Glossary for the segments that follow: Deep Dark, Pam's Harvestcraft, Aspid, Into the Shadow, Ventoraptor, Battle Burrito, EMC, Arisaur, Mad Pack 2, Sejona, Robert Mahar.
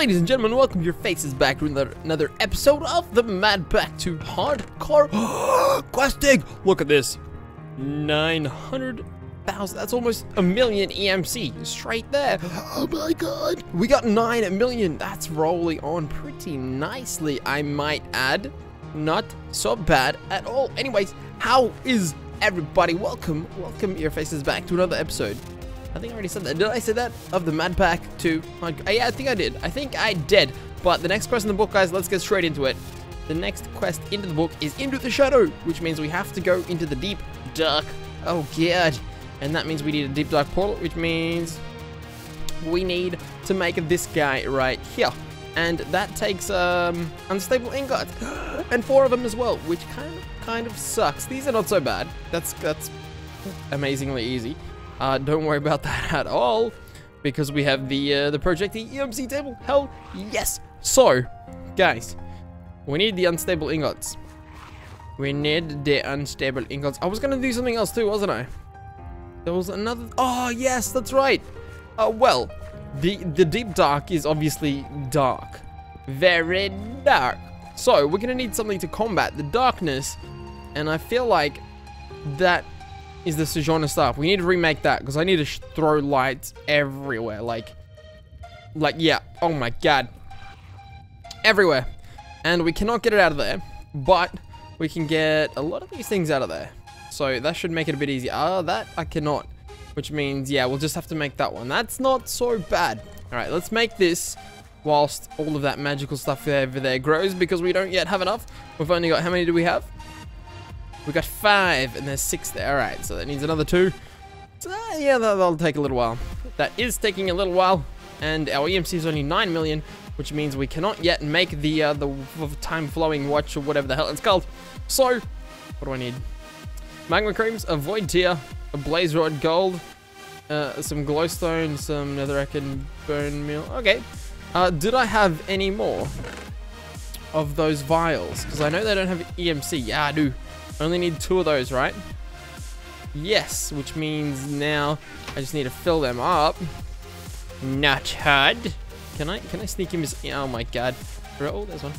ladies and gentlemen, welcome your faces back to another episode of the Mad Pack 2 Hardcore Questing! Look at this, 900,000, that's almost a million EMC, straight there. Oh my god! We got 9 million, that's rolling on pretty nicely, I might add. Not so bad at all. Anyways, how is everybody? Welcome your faces back to another episode. I think I already said that. Did I say that? Of the Mad Pack 2? Yeah, I think I did. But the next quest in the book, guys, let's get straight into it. The next quest into the book is Into the Shadow, which means we have to go into the Deep Dark. Oh, God. And that means we need a Deep Dark portal, which means we need to make this guy right here. And that takes unstable ingots. And 4 of them as well, which kind of sucks. These are not so bad. That's amazingly easy. Don't worry about that at all, because we have the Project EMC table. Hell yes! So, guys, we need the unstable ingots. I was gonna do something else too, wasn't I? There was another. Oh yes, that's right. Well, the Deep Dark is obviously dark, very dark. So we're gonna need something to combat the darkness, and I feel like that is the Sejona staff. We need to remake that, because I need to throw lights everywhere, like yeah, oh my god, everywhere. And we cannot get it out of there, but we can get a lot of these things out of there, so that should make it a bit easier. That I cannot, which means yeah, we'll just have to make that one. That's not so bad. All right, let's make this whilst all of that magical stuff over there grows, because we don't yet have enough. We've only got, how many do we have? We got 5, and there's 6 there. Alright, so that needs another 2. So, yeah, that'll take a little while. That is taking a little while, and our EMC is only 9 million, which means we cannot yet make the time-flowing watch, or whatever the hell it's called. So, what do I need? Magma creams, a void tear, a blaze rod, gold, some glowstone, some netherrack and bone meal. Okay. Did I have any more of those vials? Because I know they don't have EMC. Yeah, I do. I only need 2 of those, right? Yes, which means now I just need to fill them up. Not hard. Can I sneak him? Oh my god! Oh, there's one.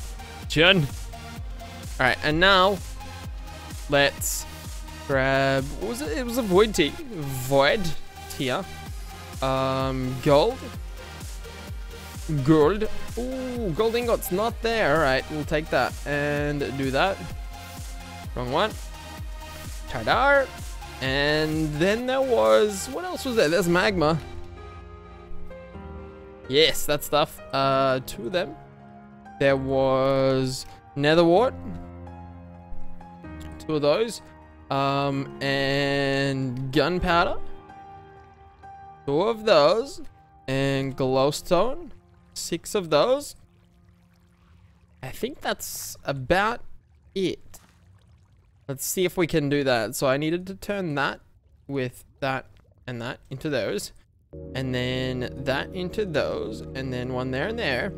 John. All right, and now let's grab. What was it? It was a void tea. Void tier. Gold. Gold. Ooh, gold ingots not there. All right, we'll take that and do that. Wrong one. Ta-da! And then there was, what else was there? There's magma. Yes, that stuff. 2 of them. There was nether wart. 2 of those. And gunpowder. 2 of those. And glowstone. 6 of those. I think that's about it. Let's see if we can do that. So I needed to turn that with that and that into those, and then that into those, and then one there and there.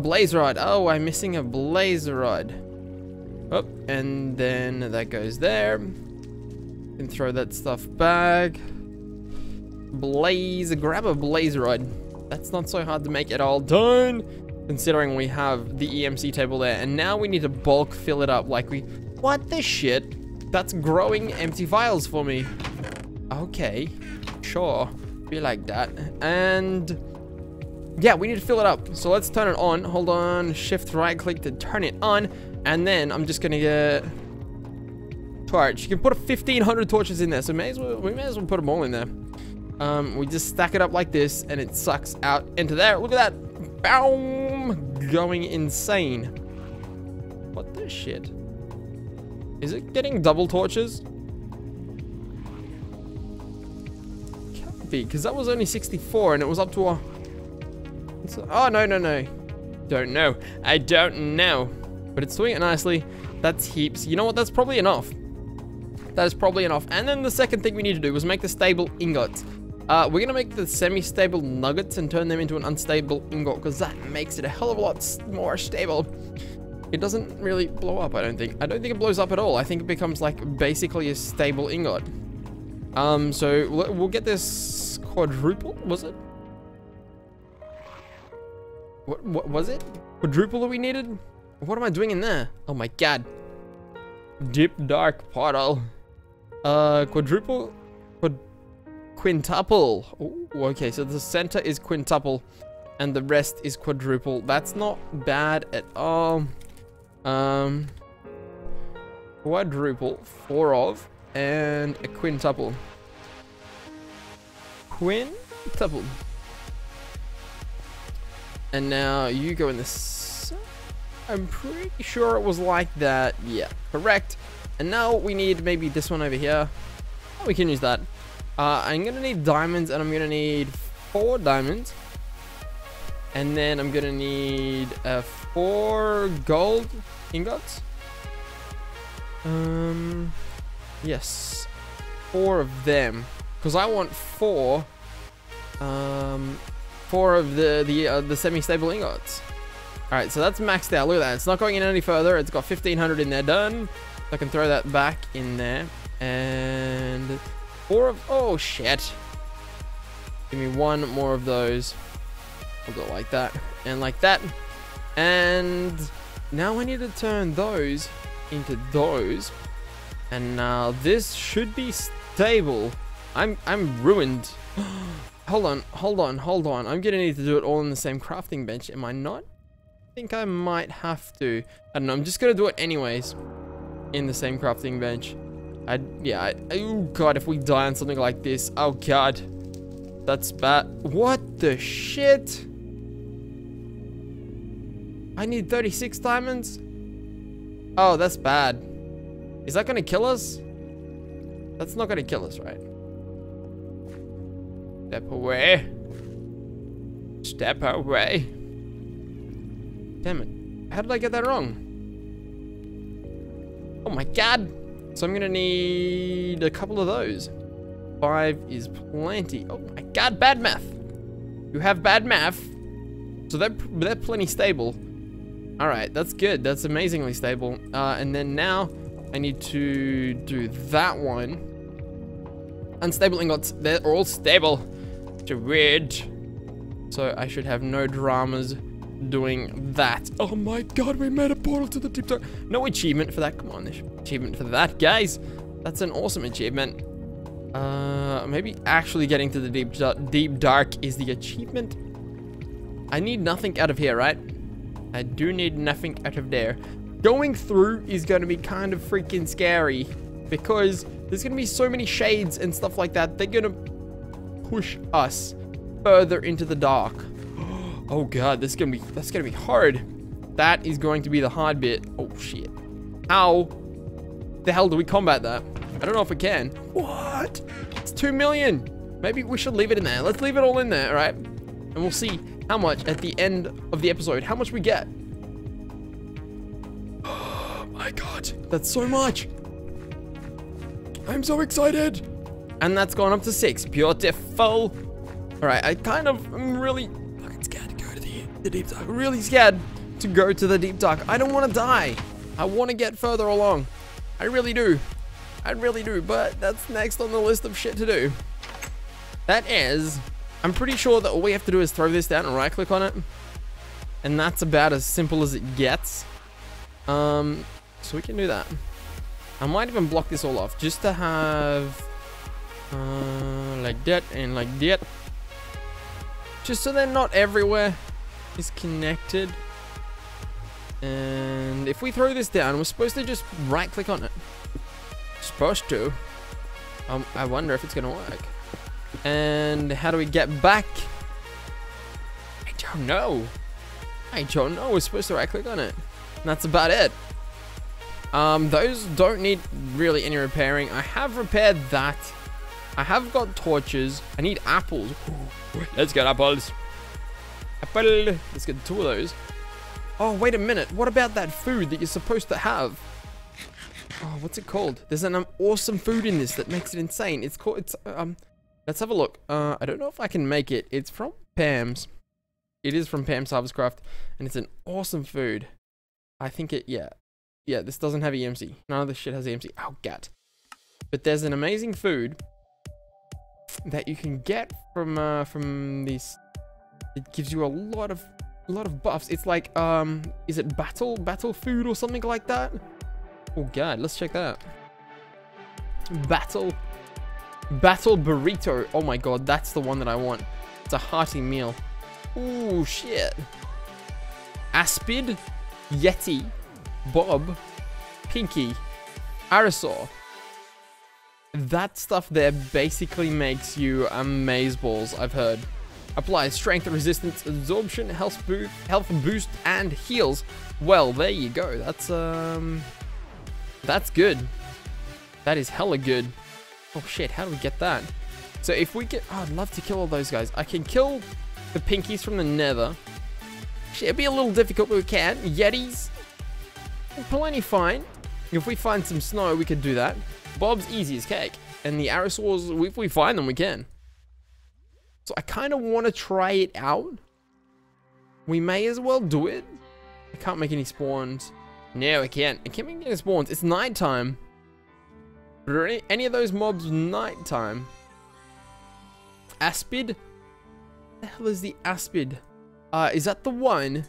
Blaze rod. Oh, I'm missing a blaze rod. Oh, and then that goes there. And throw that stuff back. Blaze. Grab a blaze rod. That's not so hard to make at all. Done. Considering we have the EMC table there, and now we need to bulk fill it up like we. What the shit? That's growing empty vials for me. Okay, sure, be like that. And yeah, we need to fill it up. So let's turn it on. Hold on, shift right click to turn it on. And then I'm just gonna get torch. You can put 1,500 torches in there, so we may as well put them all in there. We just stack it up like this, and it sucks out into there. Look at that, boom, going insane. What the shit? Is it getting double torches? Can't be, because that was only 64 and it was up to a... Oh, no. Don't know. I don't know. But it's doing it nicely. That's heaps. You know what? That's probably enough. That is probably enough. And then the second thing we need to do was make the stable ingots. We're going to make the semi-stable nuggets and turn them into an unstable ingot, because that makes it a hell of a lot more stable. It doesn't really blow up, I don't think. I don't think it blows up at all. I think it becomes, like, basically a stable ingot. So we'll get this quadruple, was it? What was it? Quadruple that we needed? What am I doing in there? Oh my god. Deep Dark portal. Quadruple? Quintuple. Ooh, okay, so the center is quintuple. And the rest is quadruple. That's not bad at all. Quadruple. Four of. And a quintuple. Quintuple. And now you go in this. I'm pretty sure it was like that. Yeah, correct. And now we need maybe this one over here. Oh, we can use that. I'm going to need diamonds, and I'm going to need 4 diamonds. And then I'm going to need 4 gold ingots. Yes, 4 of them. Because I want 4. 4 of the semi-stable ingots. All right, so that's maxed out. Look at that. It's not going in any further. It's got 1,500 in there. Done. So I can throw that back in there. And... 4 of... Oh, shit. Give me 1 more of those. I'll do it like that. And like that. And now I need to turn those into those. And now this should be stable. I'm ruined. Hold on. I'm going to need to do it all in the same crafting bench. Am I not? I think I might have to. I don't know. I'm just going to do it anyways. In the same crafting bench. Oh god, if we die on something like this, oh god, that's bad. What the shit? I need 36 diamonds? Oh, that's bad. Is that gonna kill us? That's not gonna kill us, right? Step away. Step away. Damn it. How did I get that wrong? Oh my god. So I'm gonna need a couple of those. 5 is plenty. Oh my god, bad math. You have bad math. So they're plenty stable. All right, that's good. That's amazingly stable. And then now I need to do that one. Unstable ingots, they're all stable. Which are weird. So I should have no dramas doing that. Oh my god, we made a portal to the Deep Dark. No achievement for that. Come on, there's achievement for that, guys. That's an awesome achievement. Maybe actually getting to the deep dark is the achievement. I need nothing out of here, right? I do need nothing out of there. Going through is going to be kind of freaking scary because there's going to be so many shades and stuff like that. They're going to push us further into the dark. Oh god, that's gonna be hard. That is going to be the hard bit. Oh shit. How the hell do we combat that? I don't know if we can. What? It's 2 million. Maybe we should leave it in there. Let's leave it all in there, all right? And we'll see how much at the end of the episode, how much we get. Oh my god, that's so much. I'm so excited. And that's gone up to 6. Beautiful. All right, I kind of am really the Deep Dark. I'm really scared to go to the Deep Dark. I don't want to die. I want to get further along. I really do. But that's next on the list of shit to do. That is, I'm pretty sure that all we have to do is throw this down and right click on it. And that's about as simple as it gets. So we can do that. I might even block this all off just to have like that and like that. Just so they're not everywhere. Is connected. And if we throw this down, we're supposed to just right click on it. Supposed to. I wonder if it's gonna work. And how do we get back? I don't know. We're supposed to right click on it, and that's about it. Those don't need really any repairing. I have repaired that. I have got torches. I need apples. Ooh, let's get apples. Let's get 2 of those. Oh, wait a minute. What about that food that you're supposed to have? Oh, what's it called? There's an awesome food in this that makes it insane. It's called... Let's have a look. I don't know if I can make it. It's from Pam's. It is from Pam's Harvestcraft. And it's an awesome food. I think it... Yeah. Yeah, this doesn't have EMC. None of this shit has EMC. Oh, god. But there's an amazing food that you can get from these... It gives you a lot of a lot of buffs. It's like, is it battle food or something like that? Oh god, let's check that out. Battle burrito. Oh my god, that's the one that I want. It's a hearty meal. Oh shit. Aspid, Yeti, Bob, Pinky, Arasaur. That stuff there basically makes you amazeballs, I've heard. Applies strength, resistance, absorption, health boost, and heals. Well, there you go. That's good. That is hella good. Oh shit, how do we get that? So if we get... Oh, I'd love to kill all those guys. I can kill the Pinkies from the Nether. Shit, it'd be a little difficult, but we can. Yetis, plenty fine. If we find some snow, we could do that. Bob's easy as cake. And the Arasaurs, if we find them, we can. So I kind of want to try it out. We may as well do it. I can't make any spawns. No, I can't. I can't make any spawns. It's nighttime. Are any of those mobs nighttime? Aspid? What the hell is the Aspid? Is that the one?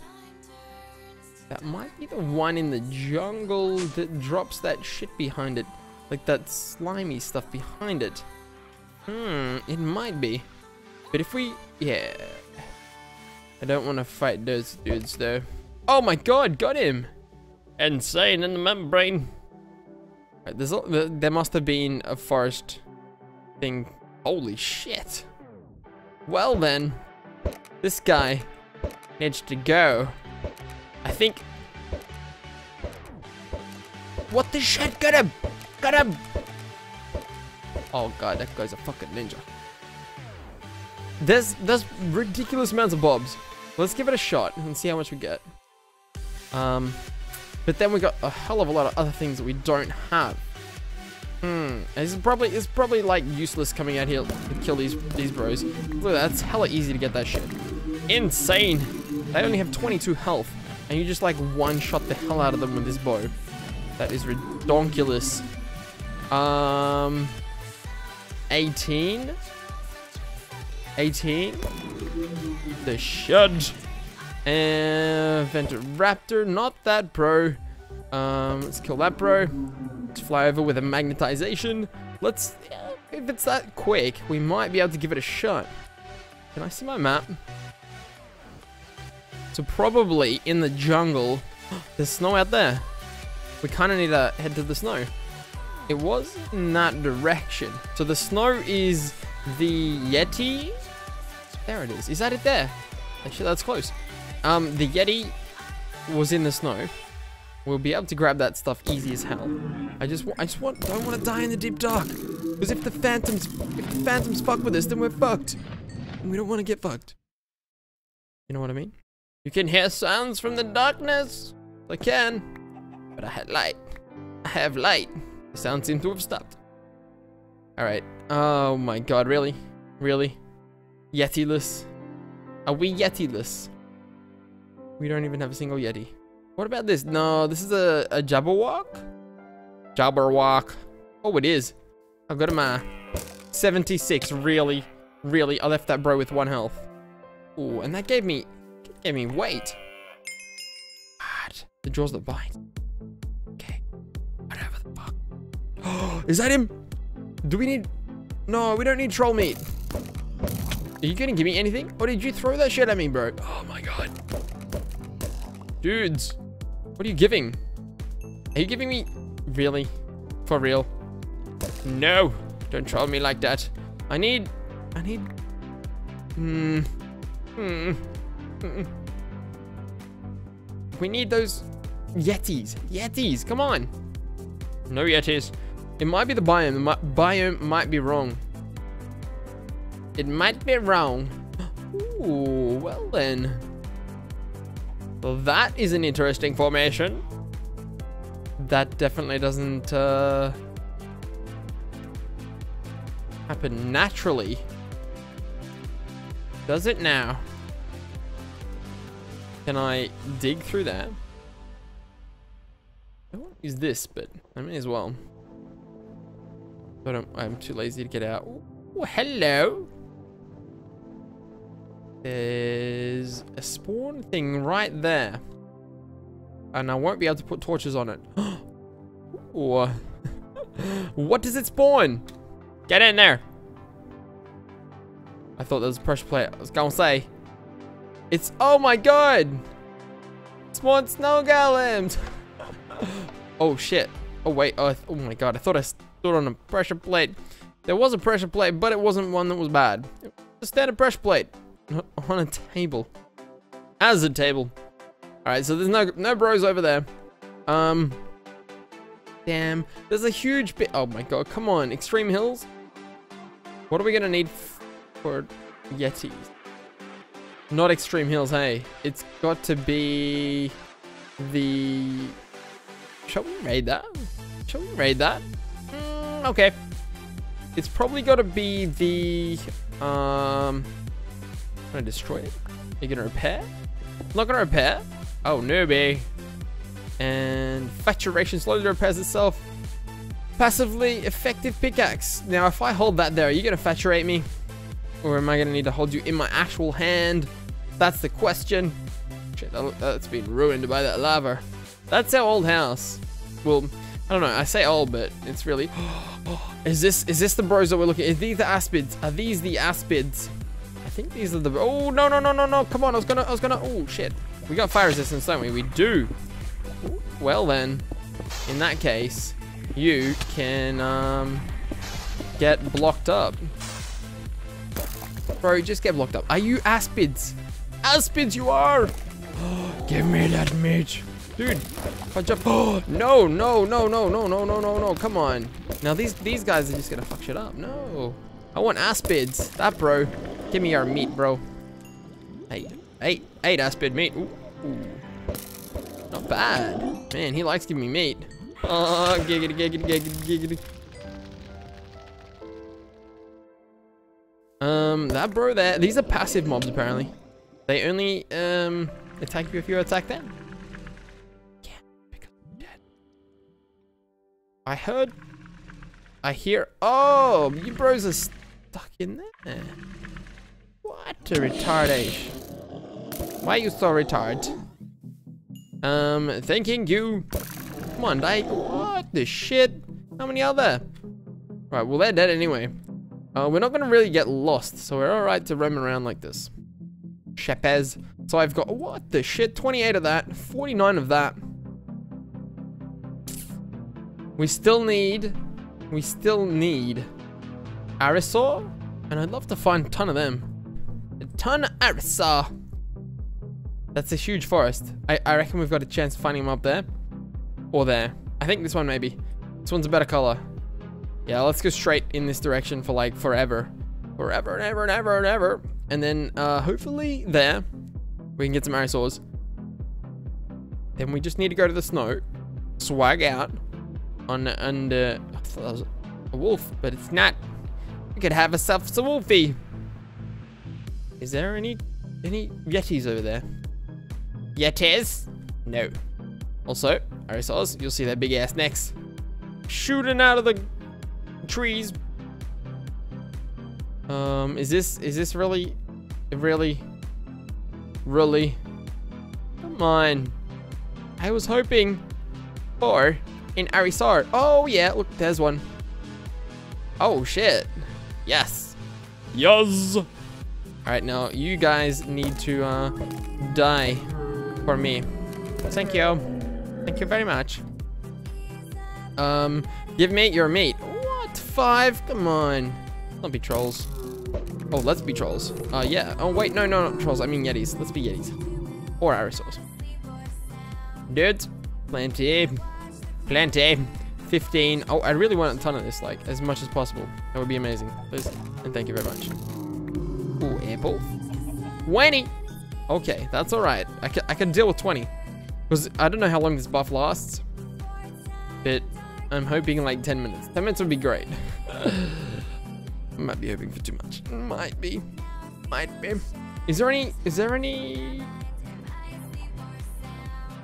That might be the one in the jungle that drops that shit behind it. Like that slimy stuff behind it. Hmm, it might be. But if we... Yeah. I don't want to fight those dudes, though. Oh my god, got him! Insane in the membrane. Right, there must have been a forest thing. Holy shit. Well then. This guy needs to go. I think... What the shit? Get him! Get him! Oh god, that guy's a fucking ninja. There's ridiculous amounts of bobs. Let's give it a shot and see how much we get. But then we got a hell of a lot of other things that we don't have. It's probably like useless coming out here to kill these bros. Look, that's hella easy to get that shit. Insane. They only have 22 health, and you just like one shot the hell out of them with this bow. That is redonkulous. 18. The shud. And Ventoraptor, not that bro. Let's kill that bro. Let's fly over with a magnetization. Let's, if it's that quick, we might be able to give it a shot. Can I see my map? So probably in the jungle, there's snow out there. We kind of need to head to the snow. It was in that direction. So the snow is the Yeti. There it is. Is that it there? Actually, that's close. The Yeti was in the snow. We'll be able to grab that stuff easy as hell. I don't want to die in the deep dark. Because if the phantoms fuck with us, then we're fucked. And we don't want to get fucked. You know what I mean? You can hear sounds from the darkness. I can. But I had light. I have light. The sound seems to have stopped. Alright. Oh my god, really? Really? Yetiless? Are we Yetiless? We don't even have a single Yeti. What about this? No, this is a Jabberwock? Jabberwock. Oh, it is. I've got him, 76. Really? Really? I left that bro with one health. Ooh, and that gave me weight. God. The jaws that bite. Okay. Whatever the fuck. Oh, is that him? Do we need... No, we don't need troll meat. Are you gonna give me anything? Or did you throw that shit at me, bro? Oh my god. Dudes, what are you giving? Are you giving me... Really? For real? No! Don't troll me like that. I need... We need those... Yetis. Yetis, come on! No Yetis. It might be the biome. The biome might be wrong. It might be wrong. Ooh, well then... Well, that is an interesting formation. That definitely doesn't happen naturally. Does it now? Can I dig through that? I won't use this, but I may as well. But I'm too lazy to get out. Oh, hello. There's a spawn thing right there. And I won't be able to put torches on it. Oh. What does it spawn? Get in there. I thought there was a pressure plate. I was gonna say. It's, oh my god. Spawn snow golems. Oh shit. Oh wait. Oh, oh my god. I thought I stood on a pressure plate. There was a pressure plate, but it wasn't one that was bad. It was a standard pressure plate. On a table. As a table. Alright, so there's no bros over there. Damn. There's a huge bit. Oh my god, come on. Extreme hills? What are we gonna need for yetis? Not extreme hills, hey. It's got to be the... Shall we raid that? Shall we raid that? Okay. It's probably got to be the... I'm gonna destroy it. Are you gonna repair? Not gonna repair. Oh, newbie. And Facturation slowly repairs itself. Passively effective pickaxe. Now, if I hold that there, are you gonna facturate me? Or am I gonna need to hold you in my actual hand? That's the question. Shit, that's been ruined by that lava. That's our old house. Well, I don't know. I say old, but it's really... Is this the bros that we're looking at? Are these the aspids? Are these the aspids? I think these are the... Oh, no, no, no, no, no. Come on, I was gonna... Oh, shit. We got fire resistance, don't we? We do. Well, then. In that case, you can, get blocked up. Bro, just get blocked up. Are you aspids? Aspids, you are! Give me that meat. Dude. Punch up. Oh, no, no, no, no, no, no, no, no, no. Come on. Now, these guys are just gonna fuck shit up. No. I want aspids. That, bro. Give me our meat, bro. Hey, aspid meat. Ooh, ooh. Not bad. Man, he likes giving me meat. Oh, giggity, giggity, giggity, giggity. That bro there, these are passive mobs, apparently. They only, attack you if you attack them. Yeah, because I'm dead. I hear, oh, you bros are stuck in there. What a retardation. Why are you so retarded? Thanking you. Come on, Dyke. What the shit? How many other? Right, well, they're dead anyway. We're not gonna really get lost, so we're alright to roam around like this. Chapez. So I've got, what the shit? 28 of that, 49 of that. We still need Arisaur, and I'd love to find a ton of them. Ton of Arisa. That's a huge forest. I reckon we've got a chance of finding him up there. Or there. I think this one maybe. This one's a better color. Yeah, let's go straight in this direction for like forever. Forever and ever and ever and ever. And then hopefully there we can get some Arisaurs. Then we just need to go to the snow. Swag out. Under I thought that was a wolf, but it's not. We could have ourselves a wolfie. Is there any yetis over there? Yetis? No. Also, Arisaurs, you'll see their big ass necks shooting out of the trees. Is this really? Come on. I was hoping for an Arisaur. Oh yeah, look, there's one. Oh shit. Yes. Yes. Alright, now you guys need to die for me. Thank you. Thank you very much. Give me your meat. What? 5? Come on. Don't be trolls. Oh, let's be trolls. Yeah. Oh, wait. No, no, not trolls. I mean yetis. Let's be yetis. Or Arisaurs. Dudes. Plenty. Plenty. 15. Oh, I really want a ton of this, like, as much as possible. That would be amazing. Please. And thank you very much. Ooh, apple. 20. Okay, that's all right. I can deal with 20. Because I don't know how long this buff lasts. But I'm hoping like 10 minutes. 10 minutes would be great. Might be hoping for too much. Might be. Might be. Is there any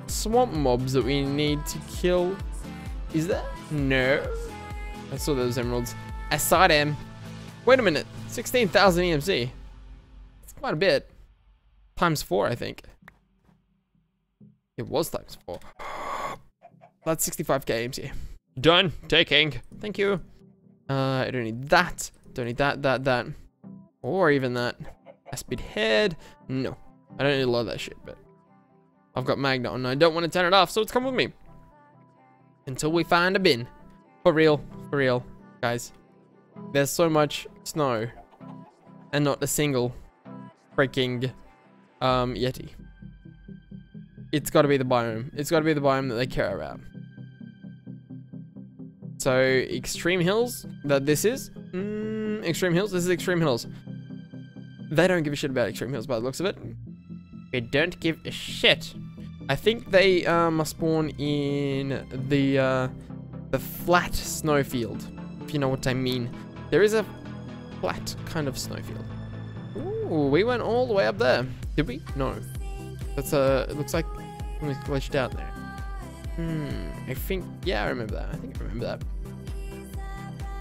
swamp mobs that we need to kill? Is there? No. I saw those emeralds. I saw them. Wait a minute. 16,000 EMC. Quite a bit. Times 4, I think. It was times 4. That's 65 games. Yeah. Done. Taking. Thank you. I don't need that. Don't need that, that. Or even that. Aspid head. No. I don't need a lot of that shit, but I've got Magna on. I don't want to turn it off, so it's come with me. Until we find a bin. For real. For real. Guys. There's so much snow. And not a single freaking Yeti. It's got to be the biome. It's got to be the biome that they care about. So, extreme hills that this is. Extreme hills. This is extreme hills. They don't give a shit about extreme hills by the looks of it. They don't give a shit. I think they must spawn in the flat snowfield, if you know what I mean. There is a flat kind of snowfield. Ooh, we went all the way up there. Did we? No. That's a. It looks like something's glitched out there. I think. Yeah, I remember that. I think I remember that.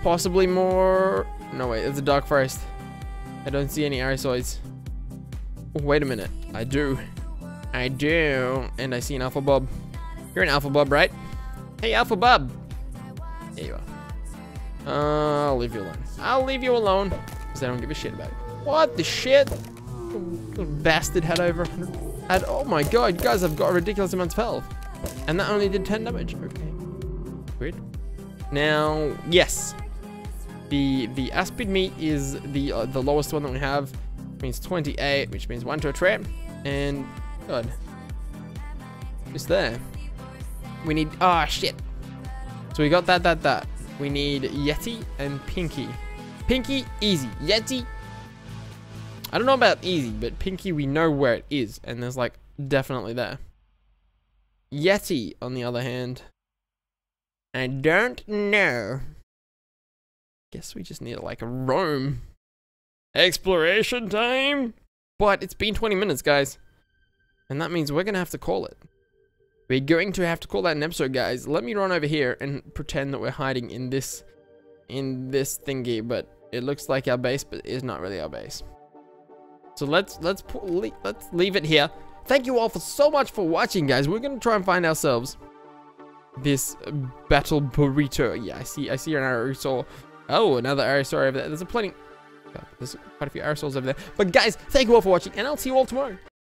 Possibly more. No, wait. It's a dark forest. I don't see any aerosoids. Oh, wait a minute. I do. I do. And I see an Alpha Bob. You're an Alpha Bob, right? Hey, Alpha Bob. There you are. I'll leave you alone. I'll leave you alone. Because I don't give a shit about it. What the shit? Little bastard had over 100. And oh my god, you guys have got a ridiculous amount of health. And that only did 10 damage. Okay. Weird. Now, yes. The aspid meat is the lowest one that we have. It means 28, which means 1 to a trap. And god. Just there. We need shit. So we got that. We need Yeti and Pinky. Pinky, easy. Yeti. I don't know about easy, but Pinky, we know where it is. And there's, like, definitely there. Yeti, on the other hand. I don't know. Guess we just need, like, a roam. Exploration time? But it's been 20 minutes, guys. And that means we're going to have to call it. We're going to have to call that an episode, guys. Let me run over here and pretend that we're hiding in this thingy. But it looks like our base, but it's not really our base. So let's leave it here. Thank you all for so much for watching, guys. We're gonna try and find ourselves this battle burrito. Yeah, I see an aerosol. Oh, another aerosol over there. There's quite a few aerosols over there. But guys, thank you all for watching, and I'll see you all tomorrow.